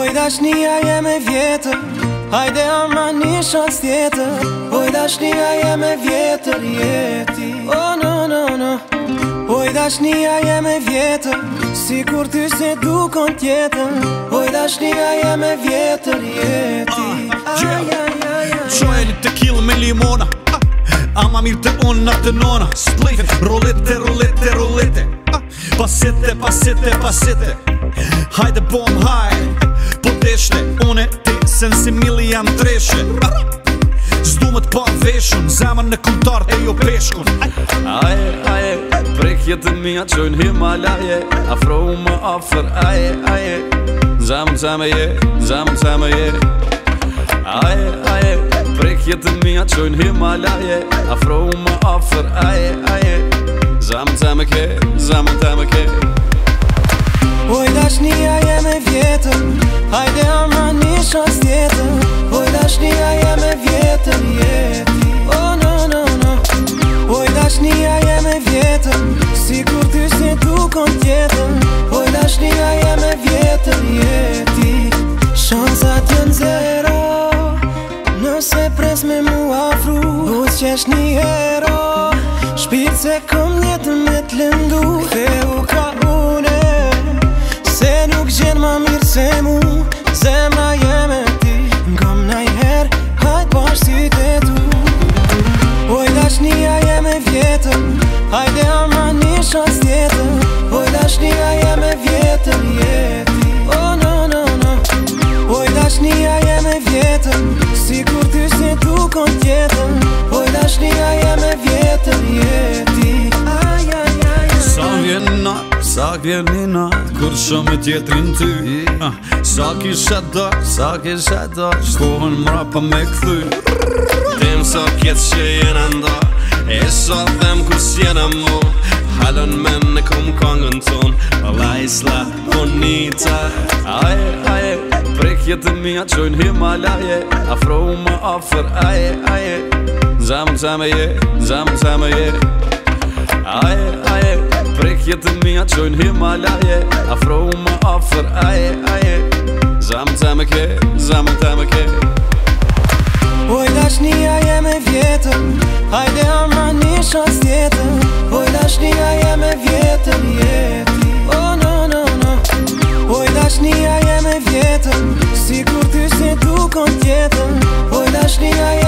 Oj dashnia jeme vjetër, hajde ama një shans tjetër. Oj dashnia jeme vjetër, jeti. Oh no no no. Oj dashnia jeme vjetër, sikur ty se dukon tjetër. Oj dashnia jeme vjetër, jeti. Çojeni tequila me limona, ama mirë të unë të nona. Splejfet, rolete, rolete, rolete, pasete, pasete, pasete. Hajde bom haj, po deshte. Une ti sen si mili jam treshe. Zdu më t'pa veshun, zemën në kuntart e jo peshkun. Aje, aje, prekjetën mija qojnë Himalaje. Afrohu më afer, aje, aje, zemën të me je, zemën të me je. Aje, aje, prekjetën mija qojnë Himalaje. Afrohu më afer, aje, aje, zemën të me ke, zemën të me ke. Oj dashnia jeme vjetër, hajde ama një shans tjetër. Oj dashnia jeme vjetër, jeti. Oh no no no. Oj dashnia jeme vjetër, sikur ty se dukon tjetër. Oj dashnia jeme vjetër, jeti. Shansat jën zero, nëse pres me mu afru. U s'qesh një hero, shpirë se kom jetën me t'lendu. Ktheu ka une, se nuk gjen ma mirë se mu. Zemra jeme ti, ngam najher, hajt bashkësit e tu. Oj dashnia jeme vjetër, hajde ama një shans tjetër. Oj dashnia jeme vjetër, jeti. Oh no no no. Oj dashnia jeme vjetër, sikur ty se dukon tjetër. Oj dashnia jeme vjetër, jeti. Aj aj aj aj. Sa vjen nat, sa vjen nat, kur shumë tjetrin ty. Sa kisha dar, sa kisha dar, shkohen mrapa me këthy. Dem sa ketë që jena nda, e sa them kur s'jena mu. Halon men e kom kongën ton, lajsla, bonita. Aje, aje, prekjetën mija qojnë Himalaje. Afrohu më afer, aje, aje, zemën të me je, zemën të me je. Aje, aje, prekjetën mija qojnë Himalaje. Afrohu më afer, aje, aje, zemën të me ke, zemën të me ke. Oj dashnia jeme vjetër, hajde ama një shans tjetër. Oj dashnia jeme vjetër, jeti. Oh no no no. Oj dashnia jeme vjetër, sikur ty se dukon tjetër. Oj dashnia jeme vjetër.